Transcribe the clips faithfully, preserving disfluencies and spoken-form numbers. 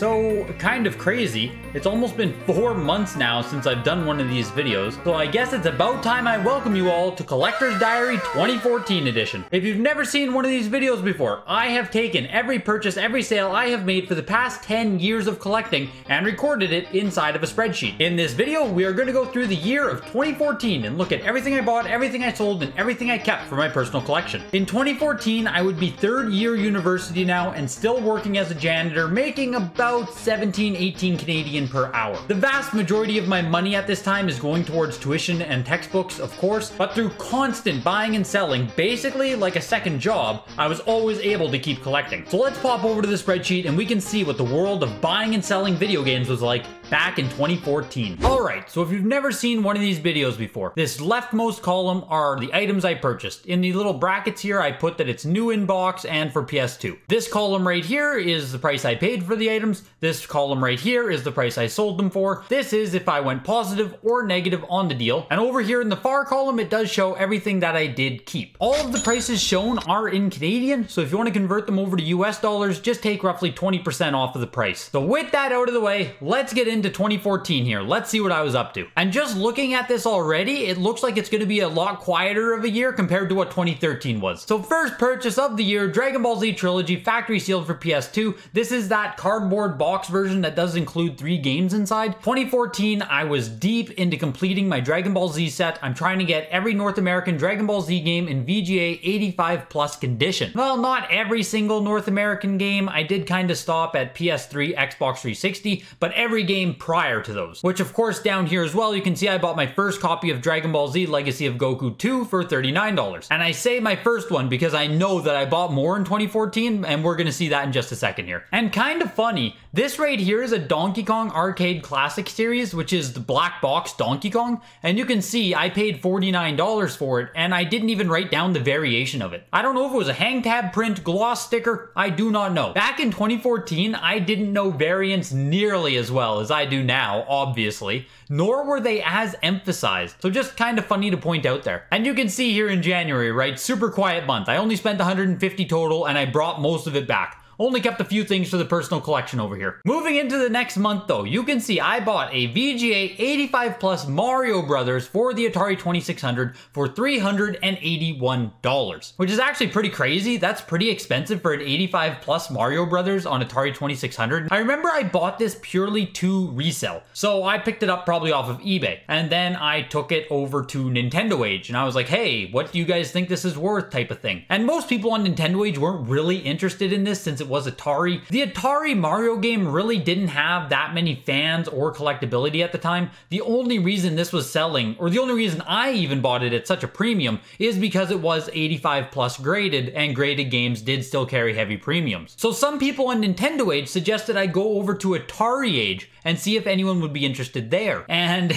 So, kind of crazy, it's almost been four months now since I've done one of these videos, so I guess it's about time I welcome you all to Collector's Diary twenty fourteen edition. If you've never seen one of these videos before, I have taken every purchase, every sale I have made for the past ten years of collecting and recorded it inside of a spreadsheet. In this video, we are going to go through the year of twenty fourteen and look at everything I bought, everything I sold, and everything I kept for my personal collection. In twenty fourteen, I would be third year university now and still working as a janitor, making about about seventeen, eighteen Canadian per hour. The vast majority of my money at this time is going towards tuition and textbooks, of course, but through constant buying and selling, basically like a second job, I was always able to keep collecting. So let's pop over to the spreadsheet and we can see what the world of buying and selling video games was like back in twenty fourteen. Alright, so if you've never seen one of these videos before, this leftmost column are the items I purchased. In the little brackets here, I put that it's new in box and for P S two. This column right here is the price I paid for the items. This column right here is the price I sold them for. This is if I went positive or negative on the deal. And over here in the far column, it does show everything that I did keep. All of the prices shown are in Canadian, so if you want to convert them over to U S dollars, just take roughly twenty percent off of the price. So with that out of the way, let's get into twenty fourteen here. Let's see what I was up to. And just looking at this already, it looks like it's going to be a lot quieter of a year compared to what twenty thirteen was. So first purchase of the year, Dragon Ball Z Trilogy, factory sealed for P S two. This is that cardboard box version that does include three games inside. twenty fourteen, I was deep into completing my Dragon Ball Z set. I'm trying to get every North American Dragon Ball Z game in V G A eighty-five plus condition. Well, not every single North American game. I did kind of stop at P S three, Xbox three sixty, but every game prior to those. Which of course down here as well, you can see I bought my first copy of Dragon Ball Z Legacy of Goku two for thirty-nine dollars. And I say my first one because I know that I bought more in twenty fourteen, and we're going to see that in just a second here. And kind of funny, this right here is a Donkey Kong arcade classic series, which is the black box Donkey Kong, and you can see I paid forty-nine dollars for it, and I didn't even write down the variation of it. I don't know if it was a hang tab print, gloss sticker, I do not know. Back in twenty fourteen, I didn't know variants nearly as well as I do now, obviously, nor were they as emphasized, so just kind of funny to point out there. And you can see here in January, right, super quiet month. I only spent one hundred fifty dollars total, and I brought most of it back. Only kept a few things for the personal collection over here. Moving into the next month though, you can see I bought a V G A eighty-five plus Mario Brothers for the Atari twenty-six hundred for three hundred eighty-one dollars, which is actually pretty crazy. That's pretty expensive for an eighty-five plus Mario Brothers on Atari twenty-six hundred. I remember I bought this purely to resell, so I picked it up probably off of eBay, and then I took it over to Nintendo Age, and I was like, hey, what do you guys think this is worth type of thing. And most people on Nintendo Age weren't really interested in this since it was Atari. The Atari Mario game really didn't have that many fans or collectability at the time. The only reason this was selling, or the only reason I even bought it at such a premium, is because it was eighty-five plus graded, and graded games did still carry heavy premiums. So some people on Nintendo Age suggested I go over to Atari Age and see if anyone would be interested there. And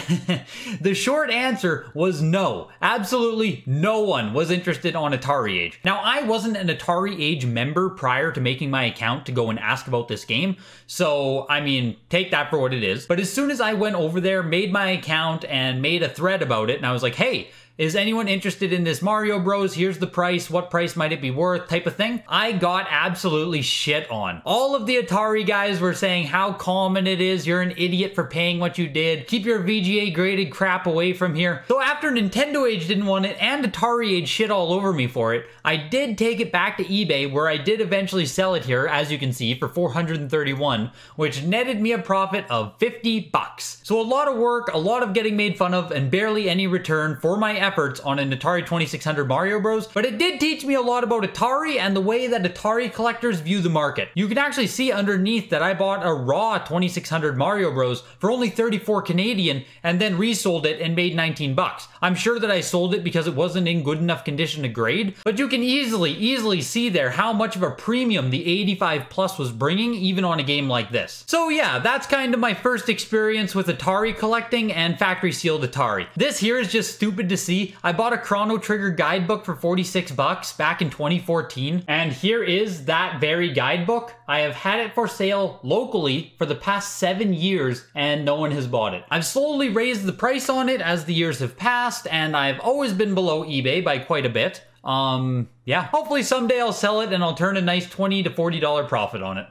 the short answer was no. Absolutely no one was interested on Atari Age. Now, I wasn't an Atari Age member prior to making my my account to go and ask about this game, so I mean, take that for what it is. But as soon as I went over there, made my account and made a thread about it, and I was like, hey, is anyone interested in this Mario Bros? Here's the price, what price might it be worth type of thing. I got absolutely shit on. All of the Atari guys were saying how common it is, you're an idiot for paying what you did, keep your V G A graded crap away from here. So after Nintendo Age didn't want it and Atari Age shit all over me for it, I did take it back to eBay, where I did eventually sell it here, as you can see, for four hundred thirty-one, which netted me a profit of fifty bucks. So a lot of work, a lot of getting made fun of, and barely any return for my efforts on an Atari twenty-six hundred Mario Bros, but it did teach me a lot about Atari and the way that Atari collectors view the market. You can actually see underneath that I bought a raw twenty-six hundred Mario Bros for only thirty-four Canadian, and then resold it and made nineteen bucks. I'm sure that I sold it because it wasn't in good enough condition to grade, but you can easily, easily see there how much of a premium the eighty-five plus was bringing, even on a game like this. So yeah, that's kind of my first experience with Atari collecting and factory sealed Atari. This here is just stupid to see. I bought a Chrono Trigger guidebook for forty-six bucks back in twenty fourteen, and here is that very guidebook. I have had it for sale locally for the past seven years and no one has bought it. I've slowly raised the price on it as the years have passed, and I've always been below eBay by quite a bit. Um, yeah. Hopefully someday I'll sell it and I'll turn a nice twenty to forty dollar profit on it.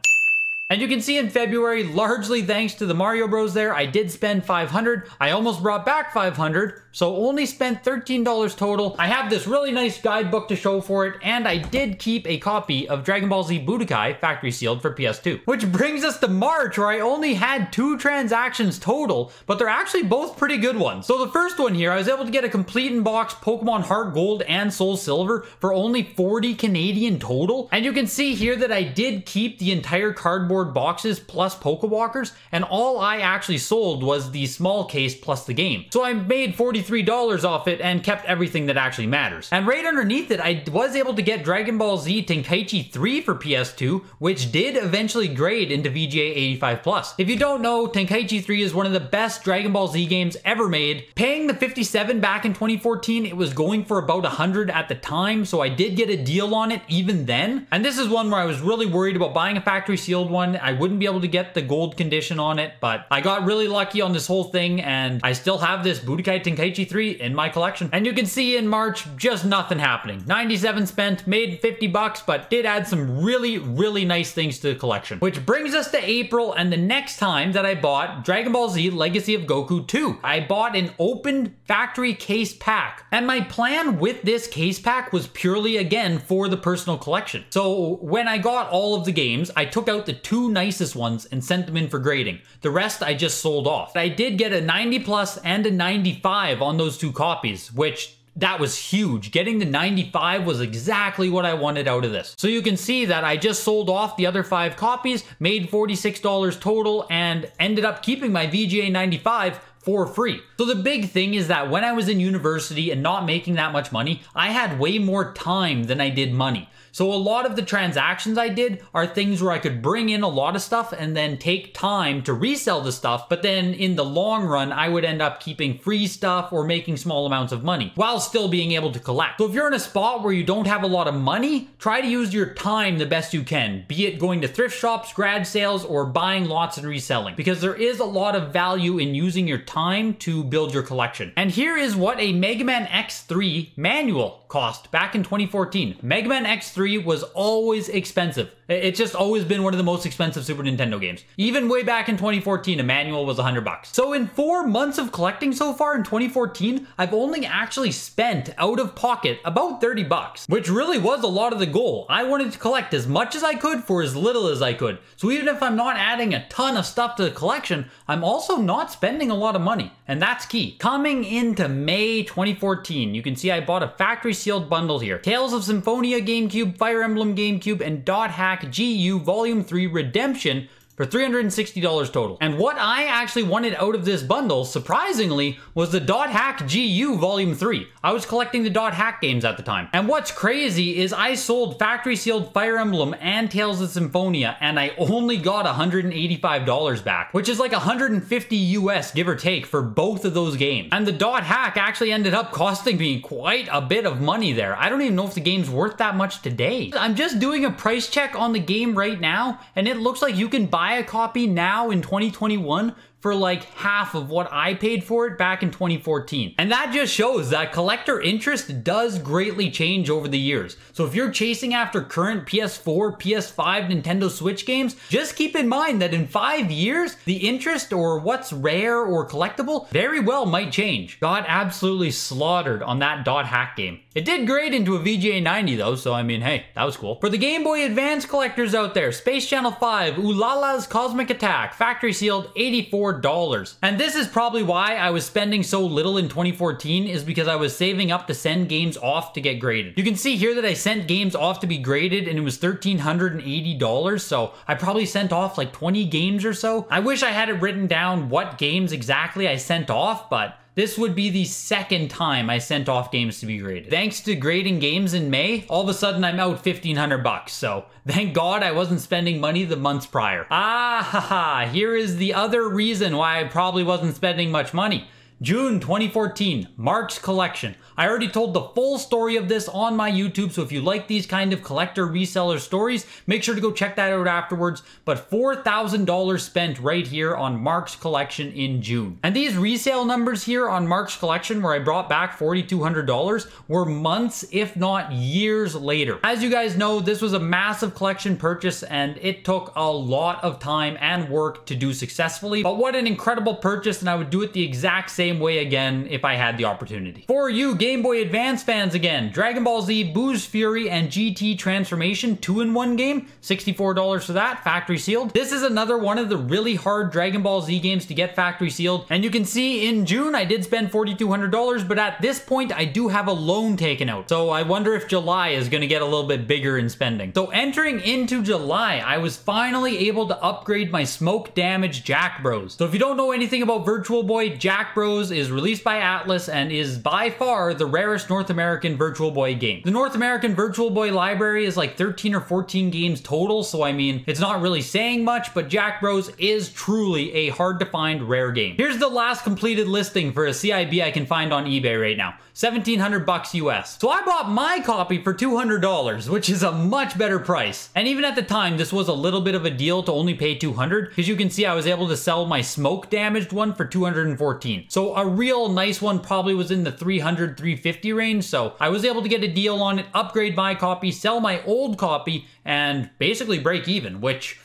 And you can see in February, largely thanks to the Mario Bros there, I did spend five hundred dollars. I almost brought back five hundred dollars, so only spent thirteen dollars total. I have this really nice guidebook to show for it, and I did keep a copy of Dragon Ball Z Budokai factory sealed for P S two. Which brings us to March, where I only had two transactions total, but they're actually both pretty good ones. So the first one here, I was able to get a complete in-box Pokemon Heart Gold and Soul Silver for only forty Canadian total. And you can see here that I did keep the entire cardboard boxes plus Pokewalkers, and all I actually sold was the small case plus the game. So I made forty-three dollars off it and kept everything that actually matters. And right underneath it, I was able to get Dragon Ball Z Tenkaichi three for P S two, which did eventually grade into V G A eighty-five plus. If you don't know, Tenkaichi three is one of the best Dragon Ball Z games ever made. Paying the fifty-seven back in twenty fourteen, it was going for about one hundred at the time, so I did get a deal on it even then. And this is one where I was really worried about buying a factory sealed one. I wouldn't be able to get the gold condition on it, but I got really lucky on this whole thing, and I still have this Budokai Tenkaichi three in my collection. And you can see in March, just nothing happening. ninety-seven spent, made fifty bucks, but did add some really, really nice things to the collection. Which brings us to April, and the next time that I bought Dragon Ball Z Legacy of Goku two. I bought an opened factory case pack, and my plan with this case pack was purely, again, for the personal collection. So when I got all of the games, I took out the two Two nicest ones and sent them in for grading. The rest I just sold off. I did get a ninety plus and a ninety-five on those two copies, which that was huge. Getting the ninety-five was exactly what I wanted out of this. So you can see that I just sold off the other five copies, made forty-six dollars total, and ended up keeping my V G A ninety-five for free. So the big thing is that when I was in university and not making that much money, I had way more time than I did money. So a lot of the transactions I did are things where I could bring in a lot of stuff and then take time to resell the stuff, but then in the long run, I would end up keeping free stuff or making small amounts of money while still being able to collect. So if you're in a spot where you don't have a lot of money, try to use your time the best you can, be it going to thrift shops, garage sales, or buying lots and reselling, because there is a lot of value in using your time time to build your collection. And here is what a Mega Man X three manual cost back in twenty fourteen. Mega Man X three was always expensive. It's just always been one of the most expensive Super Nintendo games. Even way back in twenty fourteen, a manual was one hundred bucks. So in four months of collecting so far in twenty fourteen, I've only actually spent out of pocket about thirty bucks, which really was a lot of the goal. I wanted to collect as much as I could for as little as I could. So even if I'm not adding a ton of stuff to the collection, I'm also not spending a lot of money, and that's key. Coming into May twenty fourteen, you can see I bought a factory sealed bundle here. Tales of Symphonia GameCube, Fire Emblem GameCube, and Dot Hack G U Volume three Redemption for three hundred sixty dollars total. And what I actually wanted out of this bundle, surprisingly, was the Dot Hack G U Volume three. I was collecting the Dot Hack games at the time. And what's crazy is I sold factory sealed Fire Emblem and Tales of Symphonia, and I only got one hundred eighty-five dollars back, which is like one hundred fifty U S, give or take, for both of those games. And the Dot Hack actually ended up costing me quite a bit of money there. I don't even know if the game's worth that much today. I'm just doing a price check on the game right now, and it looks like you can buy Buy a copy now in twenty twenty-one for like half of what I paid for it back in twenty fourteen. And that just shows that collector interest does greatly change over the years. So if you're chasing after current P S four, P S five, Nintendo Switch games, just keep in mind that in five years, the interest or what's rare or collectible very well might change. Got absolutely slaughtered on that Dot Hack game. It did grade into a V G A ninety though, so I mean, hey, that was cool. For the Game Boy Advance collectors out there, Space Channel five, Ulala's Cosmic Attack, factory sealed, eighty-four dollars. And this is probably why I was spending so little in twenty fourteen, is because I was saving up to send games off to get graded. You can see here that I sent games off to be graded, and it was one thousand three hundred eighty dollars, so I probably sent off like twenty games or so. I wish I had it written down what games exactly I sent off, but this would be the second time I sent off games to be graded. Thanks to grading games in May, all of a sudden I'm out fifteen hundred bucks. So thank God I wasn't spending money the months prior. Ah, haha, here is the other reason why I probably wasn't spending much money. June twenty fourteen, Mark's Collection. I already told the full story of this on my YouTube, so if you like these kind of collector reseller stories, make sure to go check that out afterwards. But four thousand dollars spent right here on Mark's Collection in June. And these resale numbers here on Mark's Collection, where I brought back four thousand two hundred dollars, were months, if not years later. As you guys know, this was a massive collection purchase and it took a lot of time and work to do successfully. But what an incredible purchase, and I would do it the exact same way again if I had the opportunity. For you Game Boy Advance fans again, Dragon Ball Z Boos Fury and G T Transformation two in one game, sixty-four dollars for that, factory sealed. This is another one of the really hard Dragon Ball Z games to get factory sealed, and you can see in June I did spend four thousand two hundred dollars, but at this point I do have a loan taken out, so I wonder if July is going to get a little bit bigger in spending. So entering into July, I was finally able to upgrade my smoke damage Jack Bros. So if you don't know anything about Virtual Boy, Jack Bros is released by Atlas and is by far the rarest North American Virtual Boy game. The North American Virtual Boy library is like thirteen or fourteen games total, so I mean, it's not really saying much, but Jack Bros is truly a hard to find rare game. Here's the last completed listing for a C I B I can find on eBay right now. seventeen hundred bucks U S. So I bought my copy for two hundred dollars, which is a much better price. And even at the time, this was a little bit of a deal to only pay two hundred, because you can see I was able to sell my smoke damaged one for two hundred fourteen. So a real nice one probably was in the three hundred, three fifty range, so I was able to get a deal on it, upgrade my copy, sell my old copy, and basically break even, which,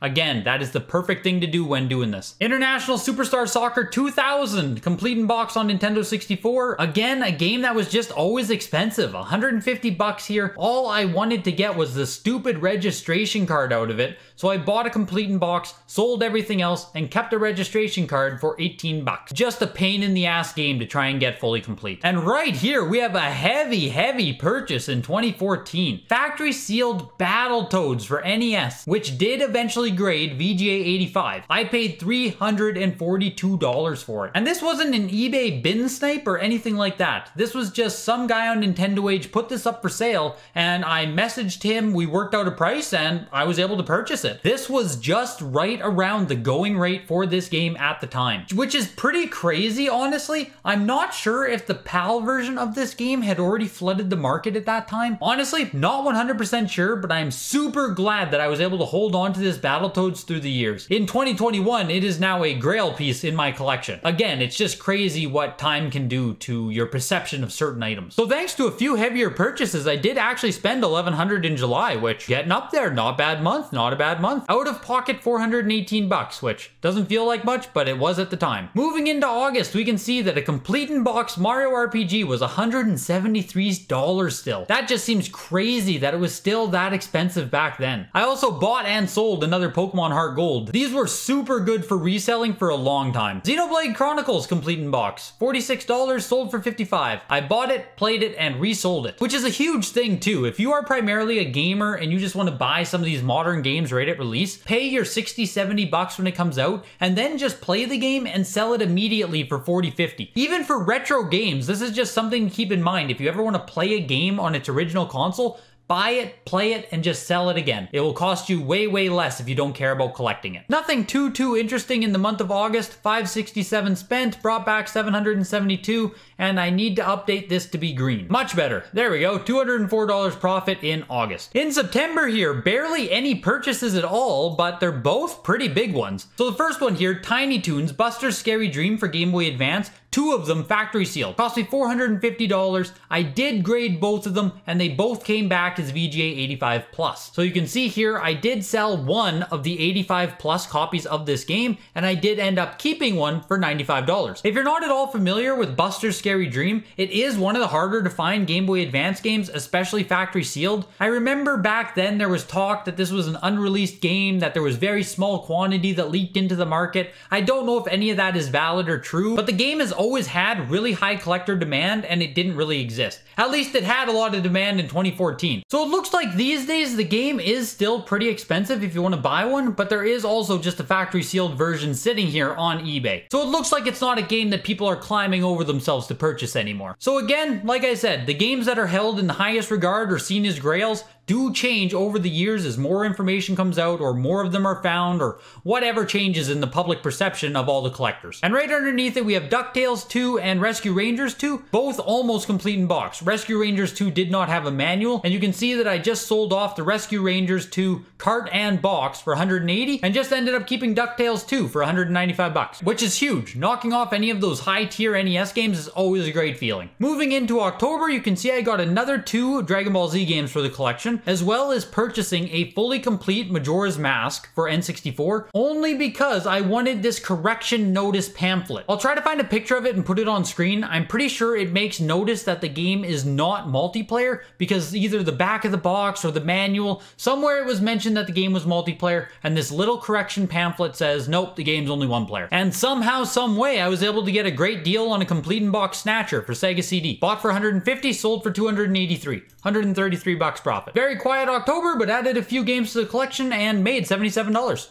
again, that is the perfect thing to do when doing this. International Superstar Soccer two thousand, complete in box on Nintendo sixty-four. Again, a game that was just always expensive, one hundred fifty bucks here. All I wanted to get was the stupid registration card out of it, so I bought a complete in box, sold everything else, and kept a registration card for eighteen bucks. Just a pain in the ass game to try and get fully complete. And right here, we have a heavy, heavy purchase in twenty fourteen. Factory sealed Battletoads for N E S, which did eventually grade V G A eighty-five. I paid three hundred forty-two dollars for it. And this wasn't an eBay bin snipe or anything like that. This was just some guy on Nintendo Age put this up for sale, and I messaged him, we worked out a price, and I was able to purchase it. This was just right around the going rate for this game at the time, which is pretty crazy, honestly. I'm not sure if the PAL version of this game had already flooded the market at that time. Honestly, not one hundred percent sure, but I'm super glad that I was able to hold on to this battle Battletoads through the years. In twenty twenty-one, it is now a grail piece in my collection. Again, it's just crazy what time can do to your perception of certain items. So thanks to a few heavier purchases, I did actually spend eleven hundred in July, which getting up there, not bad month, not a bad month. Out of pocket four hundred eighteen bucks, which doesn't feel like much, but it was at the time. Moving into August, we can see that a complete in box Mario R P G was one hundred seventy-three dollars still. That just seems crazy that it was still that expensive back then. I also bought and sold another Pokemon Heart Gold. These were super good for reselling for a long time. Xenoblade Chronicles complete in box, forty-six dollars, sold for fifty-five dollars. I bought it, played it, and resold it, which is a huge thing too. If you are primarily a gamer and you just want to buy some of these modern games right at release, pay your sixty, seventy bucks when it comes out, and then just play the game and sell it immediately for forty, fifty. Even for retro games, this is just something to keep in mind. If you ever want to play a game on its original console, buy it, play it, and just sell it again. It will cost you way, way less if you don't care about collecting it. Nothing too, too interesting in the month of August. five hundred sixty-seven spent, brought back seven hundred seventy-two, and I need to update this to be green. Much better. There we go. two hundred four dollars profit in August. In September here, barely any purchases at all, but they're both pretty big ones. So the first one here, Tiny Toons, Buster's Scary Dream for Game Boy Advance. Two of them factory sealed. Cost me four hundred fifty dollars. I did grade both of them, and they both came back as V G A eighty-five plus. So you can see here, I did sell one of the eighty-five plus copies of this game, and I did end up keeping one for ninety-five dollars. If you're not at all familiar with Buster's Scary Dream, it is one of the harder to find Game Boy Advance games, especially factory sealed. I remember back then there was talk that this was an unreleased game, that there was very small quantity that leaked into the market. I don't know if any of that is valid or true, but the game is always had really high collector demand, and it didn't really exist. At least it had a lot of demand in twenty fourteen. So it looks like these days the game is still pretty expensive if you want to buy one, but there is also just a factory sealed version sitting here on eBay. So it looks like it's not a game that people are climbing over themselves to purchase anymore. So again, like I said, the games that are held in the highest regard or seen as grails, do change over the years as more information comes out or more of them are found or whatever changes in the public perception of all the collectors. And right underneath it we have DuckTales two and Rescue Rangers two, both almost complete in box. Rescue Rangers two did not have a manual, and you can see that I just sold off the Rescue Rangers two cart and box for one hundred eighty and just ended up keeping DuckTales two for one hundred ninety-five bucks, which is huge. Knocking off any of those high tier N E S games is always a great feeling. Moving into October, you can see I got another two Dragon Ball Z games for the collection, as well as purchasing a fully complete Majora's Mask for N sixty-four, only because I wanted this correction notice pamphlet. I'll try to find a picture of it and put it on screen. I'm pretty sure it makes notice that the game is not multiplayer, because either the back of the box or the manual, somewhere it was mentioned that the game was multiplayer, and this little correction pamphlet says, nope, the game's only one player. And somehow, some way, I was able to get a great deal on a complete in-box Snatcher for Sega C D. Bought for one hundred fifty, sold for two hundred eighty-three. one hundred thirty-three bucks profit. Very quiet October, but added a few games to the collection and made seventy-seven dollars.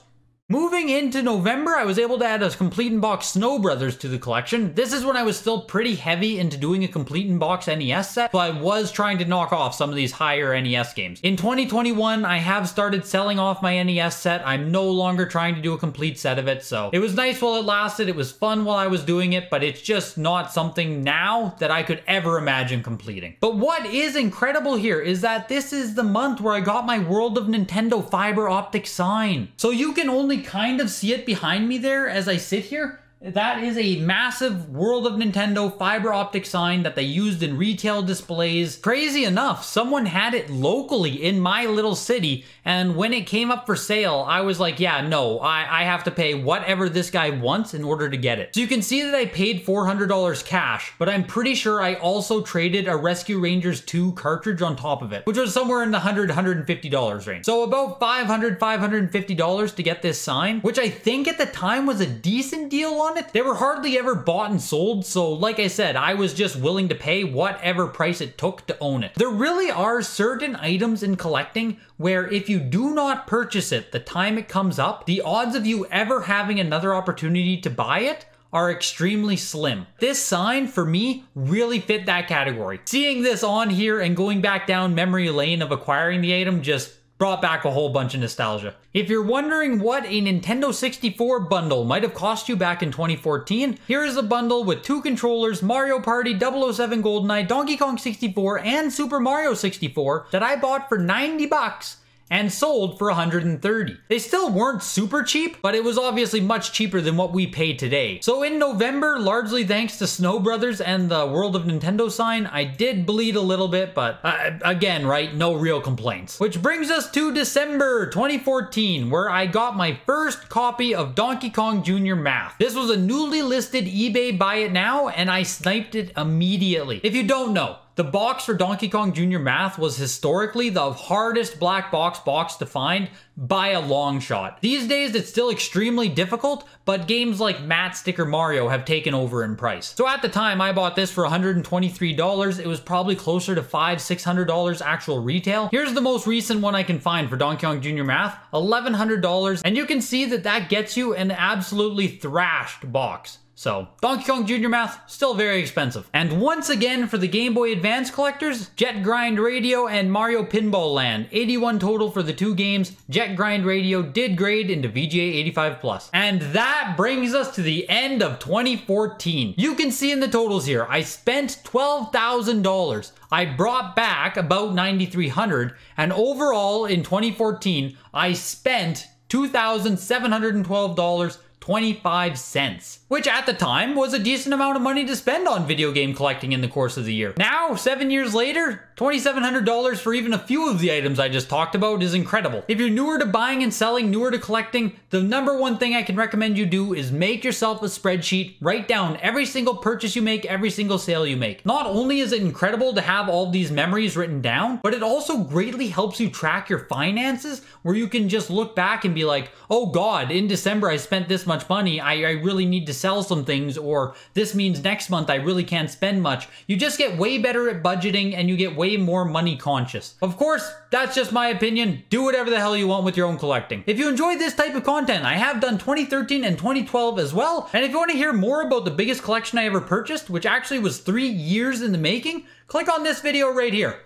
Moving into November, I was able to add a complete in-box Snow Brothers to the collection. This is when I was still pretty heavy into doing a complete in-box N E S set, so I was trying to knock off some of these higher N E S games. In twenty twenty-one, I have started selling off my N E S set. I'm no longer trying to do a complete set of it, so it was nice while it lasted. It was fun while I was doing it, but it's just not something now that I could ever imagine completing. But what is incredible here is that this is the month where I got my World of Nintendo fiber optic sign. So you can only kind of see it behind me there as I sit here. That is a massive World of Nintendo fiber optic sign that they used in retail displays. Crazy enough, someone had it locally in my little city, and when it came up for sale, I was like, yeah, no, I, I have to pay whatever this guy wants in order to get it. So you can see that I paid four hundred dollars cash, but I'm pretty sure I also traded a Rescue Rangers two cartridge on top of it, which was somewhere in the one hundred to one hundred fifty dollars range. So about five hundred to five hundred fifty dollars to get this sign, which I think at the time was a decent deal on it. They were hardly ever bought and sold, so like I said, I was just willing to pay whatever price it took to own it. There really are certain items in collecting where if you do not purchase it the time it comes up, the odds of you ever having another opportunity to buy it are extremely slim. This sign, for me, really fit that category. Seeing this on here and going back down memory lane of acquiring the item just brought back a whole bunch of nostalgia. If you're wondering what a Nintendo sixty-four bundle might have cost you back in twenty fourteen, here is a bundle with two controllers, Mario Party, double oh seven GoldenEye, Donkey Kong sixty-four, and Super Mario sixty-four that I bought for ninety bucks and sold for one hundred thirty. They still weren't super cheap, but it was obviously much cheaper than what we pay today. So in November, largely thanks to Snow Brothers and the World of Nintendo sign, I did bleed a little bit, but uh, again, right, no real complaints. Which brings us to December twenty fourteen, where I got my first copy of Donkey Kong Junior Math. This was a newly listed eBay buy it now, and I sniped it immediately. If you don't know, the box for Donkey Kong Junior Math was historically the hardest black box box to find by a long shot. These days, it's still extremely difficult, but games like Matt Sticker Mario have taken over in price. So at the time, I bought this for one hundred twenty-three dollars. It was probably closer to five hundred to six hundred dollars actual retail. Here's the most recent one I can find for Donkey Kong Junior Math, eleven hundred dollars. And you can see that that gets you an absolutely thrashed box. So, Donkey Kong Junior Math, still very expensive. And once again, for the Game Boy Advance collectors, Jet Grind Radio and Mario Pinball Land. eighty-one total for the two games. Jet Grind Radio did grade into V G A eighty-five plus. And that brings us to the end of twenty fourteen. You can see in the totals here, I spent twelve thousand dollars. I brought back about nine thousand three hundred dollars. And overall, in twenty fourteen, I spent two thousand seven hundred twelve dollars and twenty-five cents, which at the time was a decent amount of money to spend on video game collecting in the course of the year. Now, seven years later, two thousand seven hundred dollars for even a few of the items I just talked about is incredible. If you're newer to buying and selling, newer to collecting, the number one thing I can recommend you do is make yourself a spreadsheet, write down every single purchase you make, every single sale you make. Not only is it incredible to have all these memories written down, but it also greatly helps you track your finances, where you can just look back and be like, oh God, in December I spent this much much money, I, I really need to sell some things, or this means next month I really can't spend much. You just get way better at budgeting and you get way more money conscious. Of course, that's just my opinion. Do whatever the hell you want with your own collecting. If you enjoy this type of content, I have done twenty thirteen and twenty twelve as well. And if you want to hear more about the biggest collection I ever purchased, which actually was three years in the making, click on this video right here.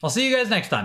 I'll see you guys next time.